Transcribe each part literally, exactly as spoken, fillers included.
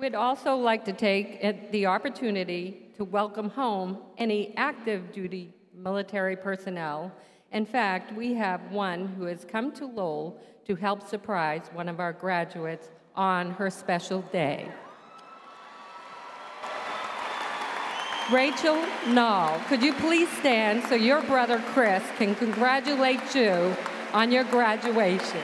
We'd also like to take the opportunity to welcome home any active duty military personnel. In fact, we have one who has come to Lowell to help surprise one of our graduates on her special day. Rachel Nall, could you please stand so your brother Chris can congratulate you on your graduation?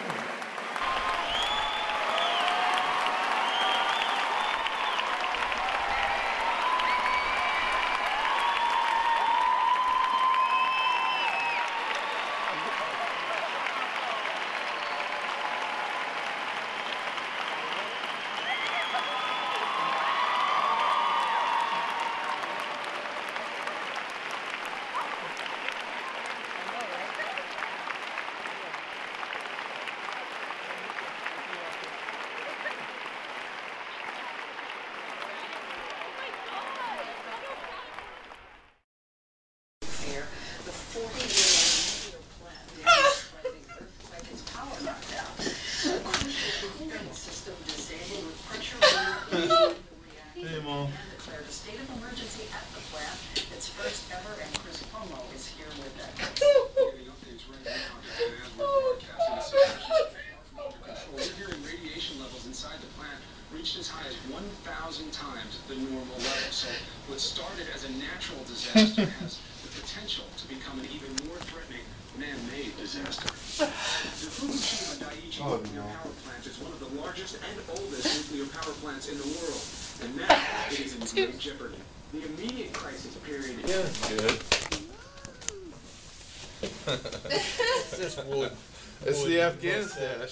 Afghanistan.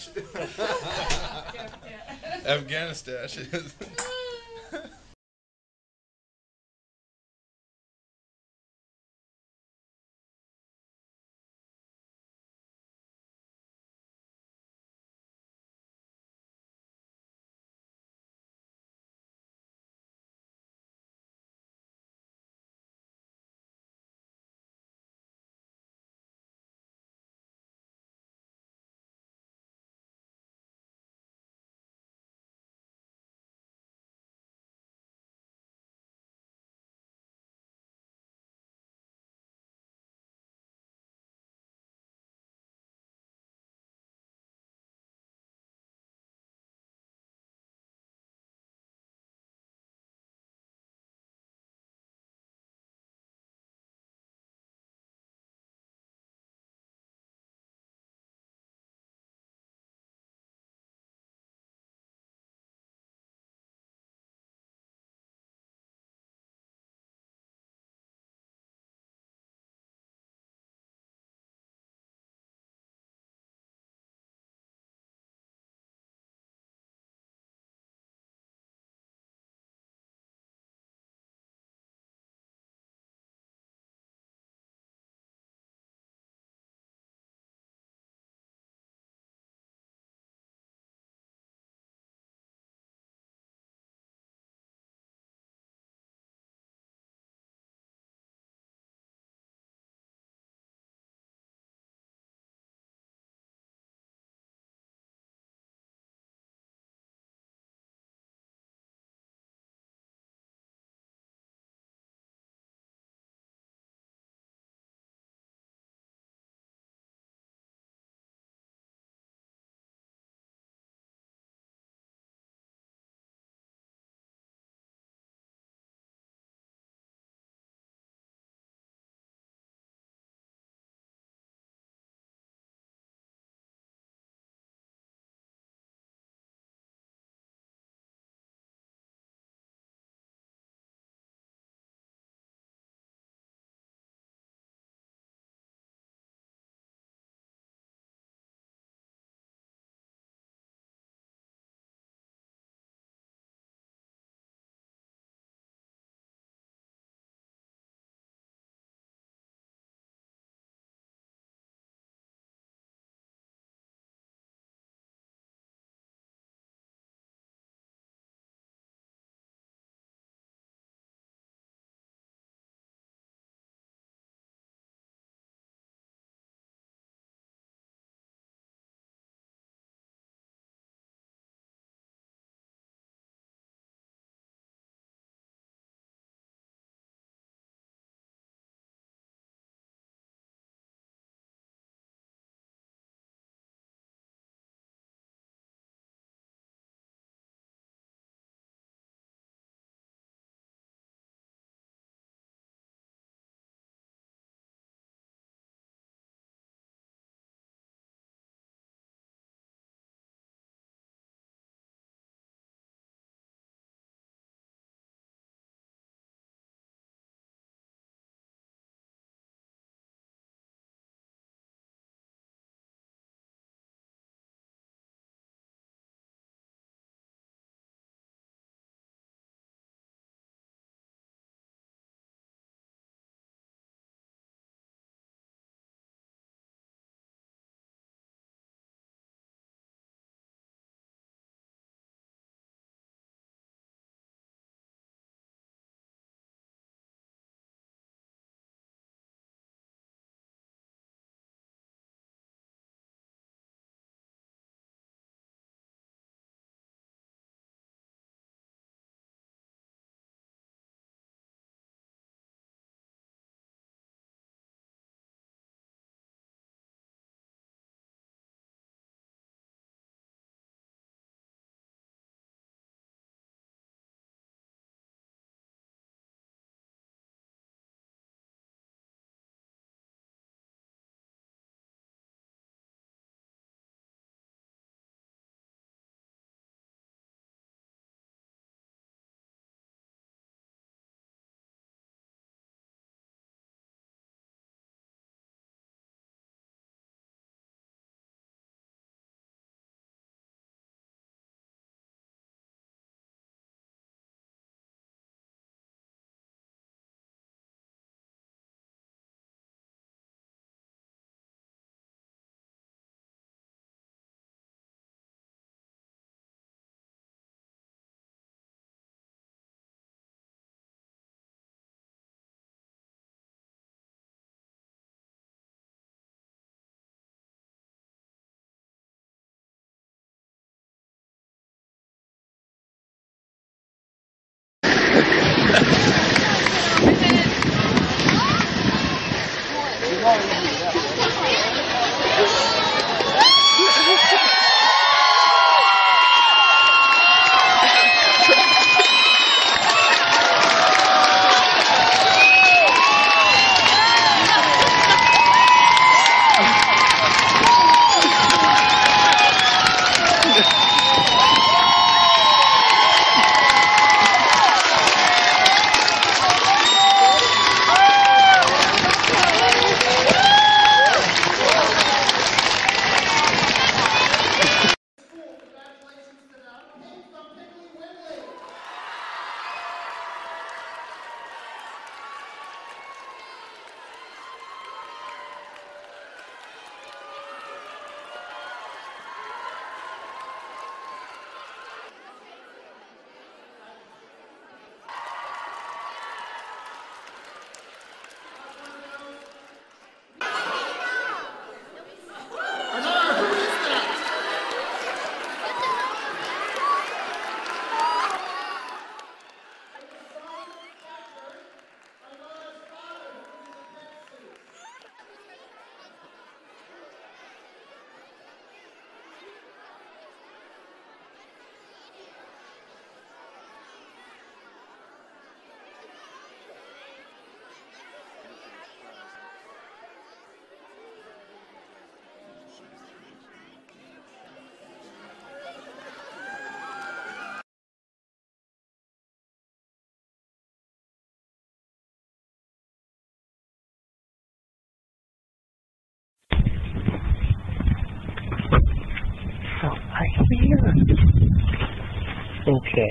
okay.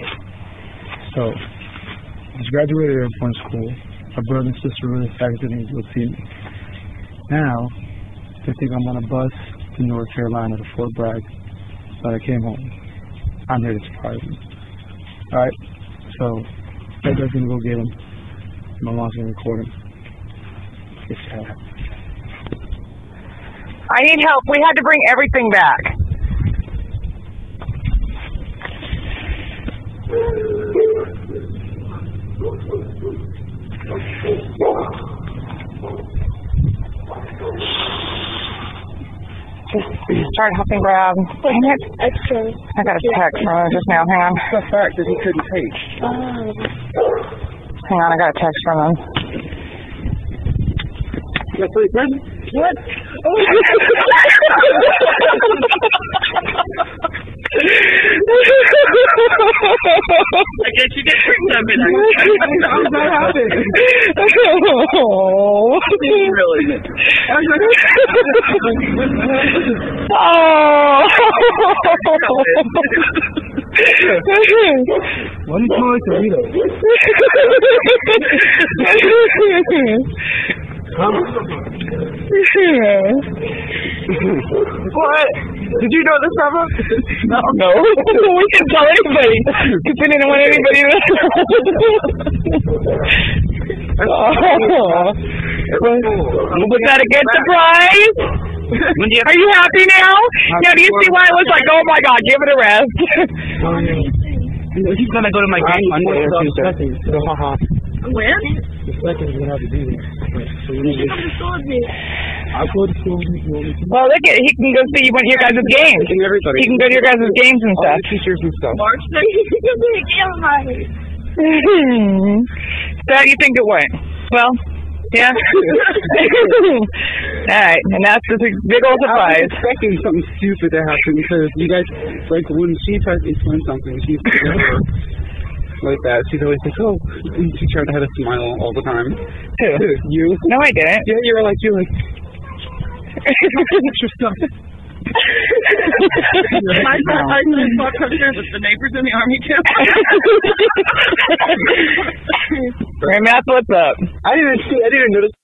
So I was graduated at one school. My brother and sister really affected me to see me. Now they think I'm on a bus to North Carolina to Fort Bragg, but I came home. I'm here to surprise them. All right, so they're going to go get him. My mom's going to record him. It's kind of I need help. We had to bring everything back. Just start helping grab. Dang it. I got a text from him just now. Hang on. The fact that he couldn't take. Hang on, I got a text from him. What? Oh. I guess you did bring something. I'm not happy. Oh, really? Oh. What do you call it, Dorito? Huh? What? Did you know this number? No. No. We can tell anybody. Because we didn't want anybody to oh. Cool. Was that a good surprise? Are you happy now? Now do you see why it was like, oh my God, give it a rest? He's going to go to my game on Monday. Where? The second is going to have to be there. So you need to I'll go to school. Well, look at he can go see one of your guys' games. He can go to your guys' games and stuff. All the teachers and stuff. So how do you think it went? Well, yeah. All right, and that's the big old surprise. I was expecting something stupid to happen because you guys, like when she tries to explain something, she's like that. She's always like, oh, and she tried to have a smile all the time. Who? You? No, I didn't. Yeah, you were like, you were like, what's your stuff? My son, I just saw pictures of the neighbors in the army, too. Hey, Matt, what's up? I didn't see, I didn't notice.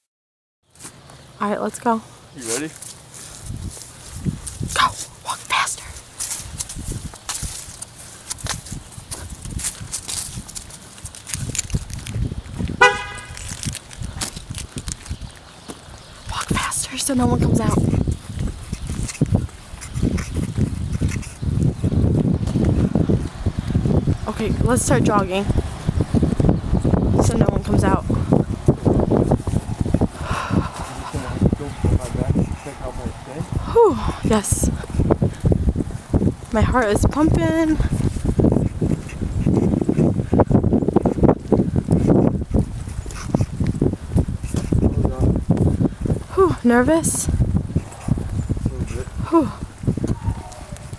All right, let's go. You ready? Go. Walk faster. So no one comes out. Okay, let's start jogging. So no one comes out. Whew, yes. My heart is pumping. Nervous? Whew.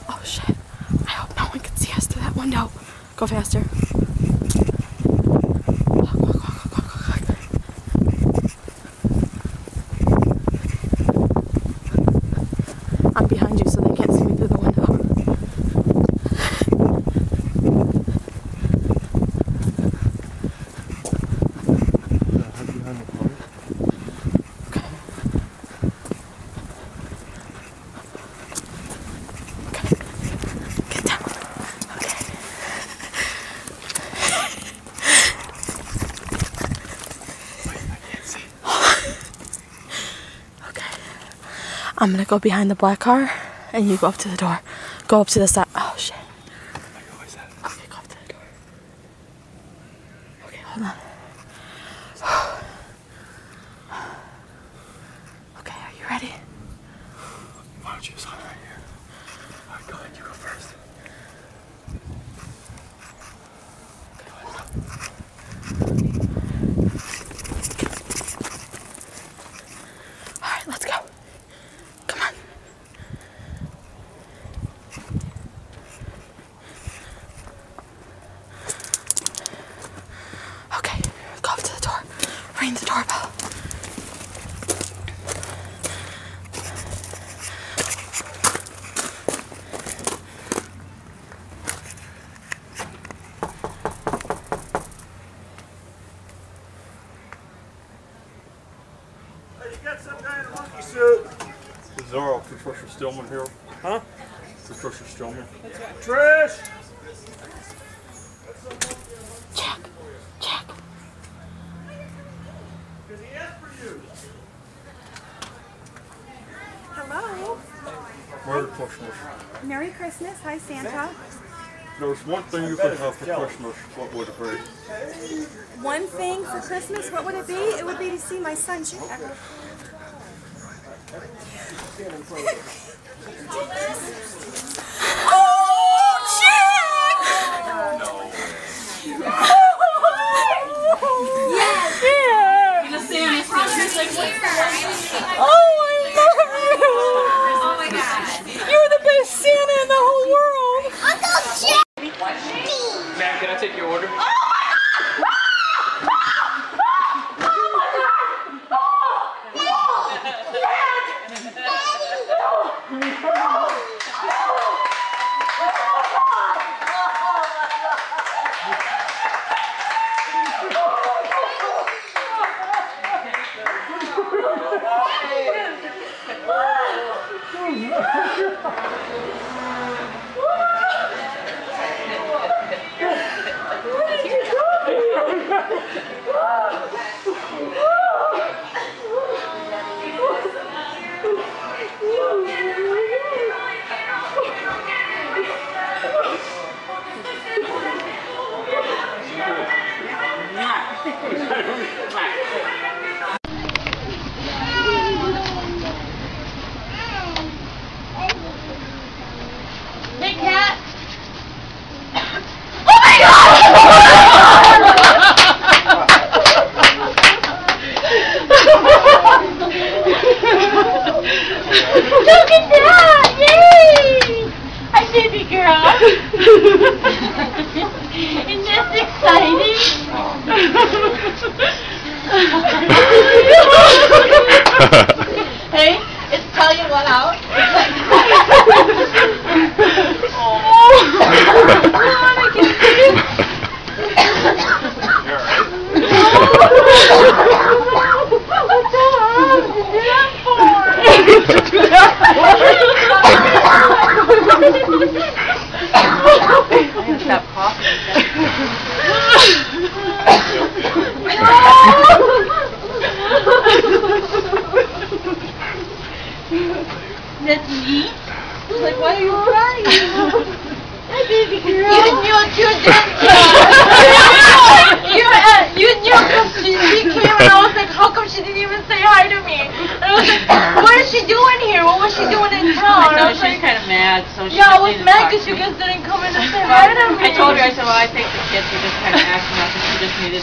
Oh shit. I hope no one can see us through that window. Go faster. Walk, walk, walk, walk, walk, walk. I'm behind you so they can't see me through the window. I'm gonna go behind the black car and you go up to the door. Go up to the side. Oh shit. Okay, go up to the door. Okay, hold on. Okay, are you ready? Why don't you just hide right here? Alright, go ahead, you go first. Okay, hold on. Patricia Stillman here. Huh? Patricia Stillman. That's right. Trish! Jack! Jack! Because he asked for you. Hello. Merry Christmas. Merry Christmas. Hi, Santa. There's one thing you could have for Christmas. What would it be? One thing for Christmas? What would it be? It would be to see my son, Jack. Oh, Jack! No. Yes. Yeah. You just see him. Oh, I love you. Oh, my God. You're the best Santa in the whole world. Uncle Jack. Ma'am, can I take your order? Oh. Needed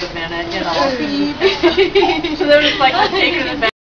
a minute, you know. So they were just like, take her to the back.